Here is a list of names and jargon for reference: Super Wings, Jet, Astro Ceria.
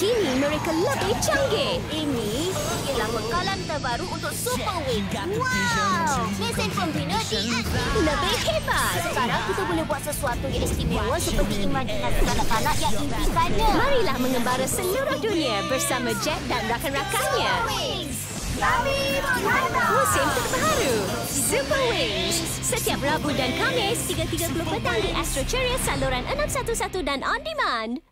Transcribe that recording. Kini mereka lebih canggih. Ini ialah pengkalan terbaru untuk Super Wings. Wow! Mesin pembina diaktifkan. Lebih hebat. Sekarang kita boleh buat sesuatu yang istimewa seperti imajinasi kanak-kanak yang impikannya. Marilah mengembara seluruh dunia bersama Jet dan rakan-rakannya. Musim terbaru Super Wings. Setiap Rabu dan Khamis 3:30 petang di Astro Ceria, saluran 611 dan on demand.